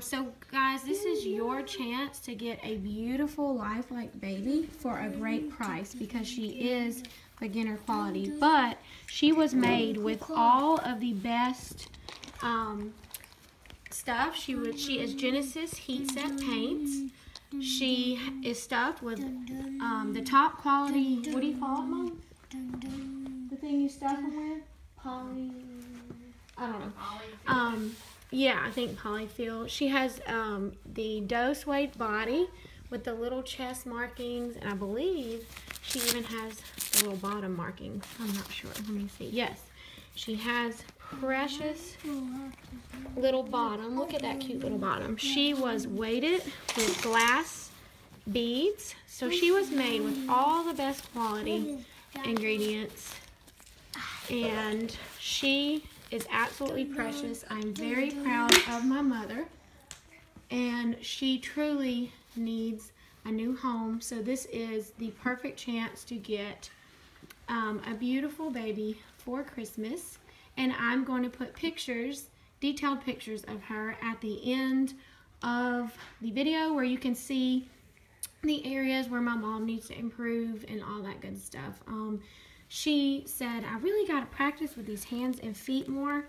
So guys, this is your chance to get a beautiful lifelike baby for a great price because she is beginner quality, but she was made with all of the best stuff. She is Genesis heat set paints. She is stuffed with the top quality. What do you call it, Mom? The thing you stuff them with? Poly. I don't know. Yeah, I think Polyfill. She has the doe suede body with the little chest markings, and I believe she even has the little bottom markings. I'm not sure. Let me see. Yes, she has precious little bottom. Look at that cute little bottom. She was weighted with glass beads, so she was made with all the best quality ingredients, and she is absolutely precious. I'm very proud of my mother, and she truly needs a new home, so this is the perfect chance to get a beautiful baby for Christmas. And I'm going to put pictures, detailed pictures of her at the end of the video where you can see the areas where my mom needs to improve and all that good stuff. She said, I really got to practice with these hands and feet more,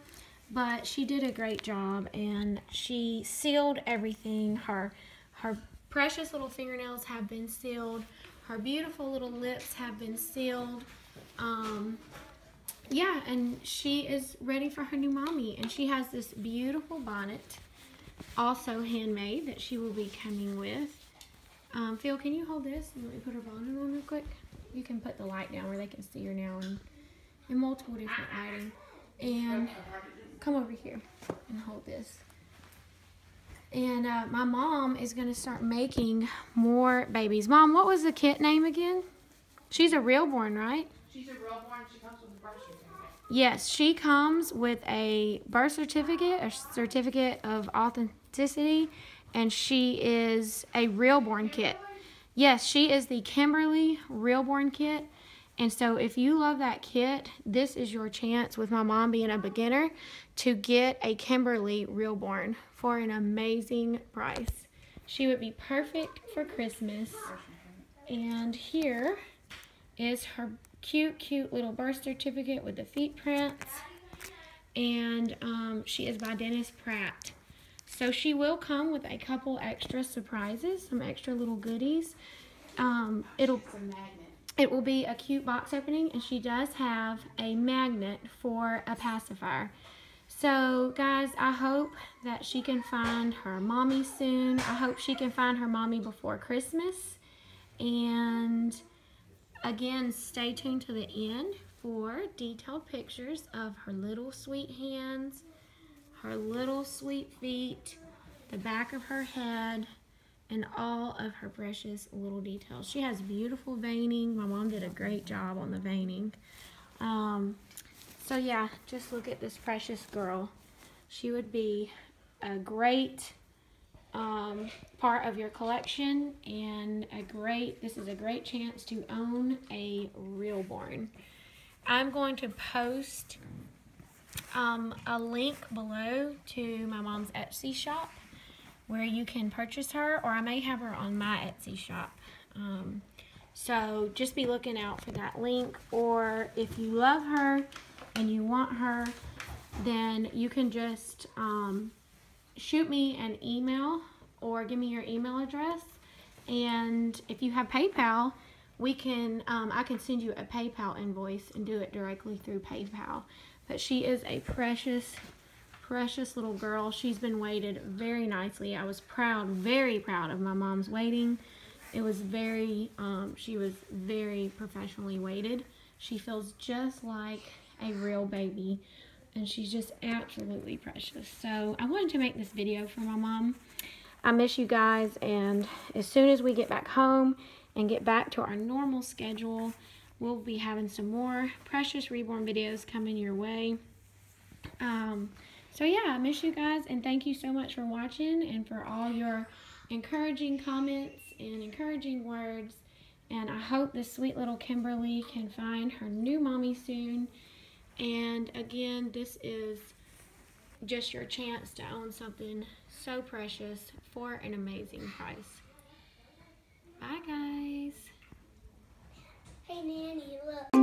but she did a great job, and she sealed everything. Her precious little fingernails have been sealed. Her beautiful little lips have been sealed. Yeah, and she is ready for her new mommy, and she has this beautiful bonnet, also handmade, that she will be coming with. Phil, can you hold this and let me put her bonnet on real quick? You can put the light down where they can see her now, and in multiple different lighting. And come over here and hold this. And my mom is going to start making more babies. Mom, what was the kit name again? She's a Realborn, right? She's a Realborn. She comes with a birth certificate. Yes, she comes with a birth certificate, a certificate of authenticity, and she is a Realborn kit. Yes, she is the Kimberly Realborn kit, And so if you love that kit, this is your chance, with my mom being a beginner, to get a Kimberly Realborn for an amazing price. She would be perfect for Christmas. And here is her cute, cute little birth certificate with the feet prints. And she is by Dennis Pratt. So she will come with a couple extra surprises, some extra little goodies. It will be a cute box opening, and she does have a magnet for a pacifier. So guys, I hope that she can find her mommy soon. I hope she can find her mommy before Christmas. And again, stay tuned to the end for detailed pictures of her little sweet hands, her little sweet feet, the back of her head, and all of her precious little details. She has beautiful veining. My mom did a great job on the veining. So yeah, just look at this precious girl. She would be a great part of your collection, and this is a great chance to own a Realborn. I'm going to post a link below to my mom's Etsy shop where you can purchase her, or I may have her on my Etsy shop. So just be looking out for that link, or if you love her and you want her, then you can just shoot me an email or give me your email address. And if you have PayPal, I can send you a PayPal invoice and do it directly through PayPal. But she is a precious, precious little girl. She's been weighted very nicely. I was proud, very proud of my mom's weighting. It was very, she was very professionally weighted. She feels just like a real baby, and she's just absolutely precious. So I wanted to make this video for my mom. I miss you guys, and as soon as we get back home and get back to our normal schedule, we'll be having some more precious Reborn videos coming your way. So yeah, I miss you guys, and thank you so much for watching and for all your encouraging comments and encouraging words. And I hope this sweet little Kimberly can find her new mommy soon. And again, this is just your chance to own something so precious for an amazing price. Bye, guys. Hey, Nanny, look.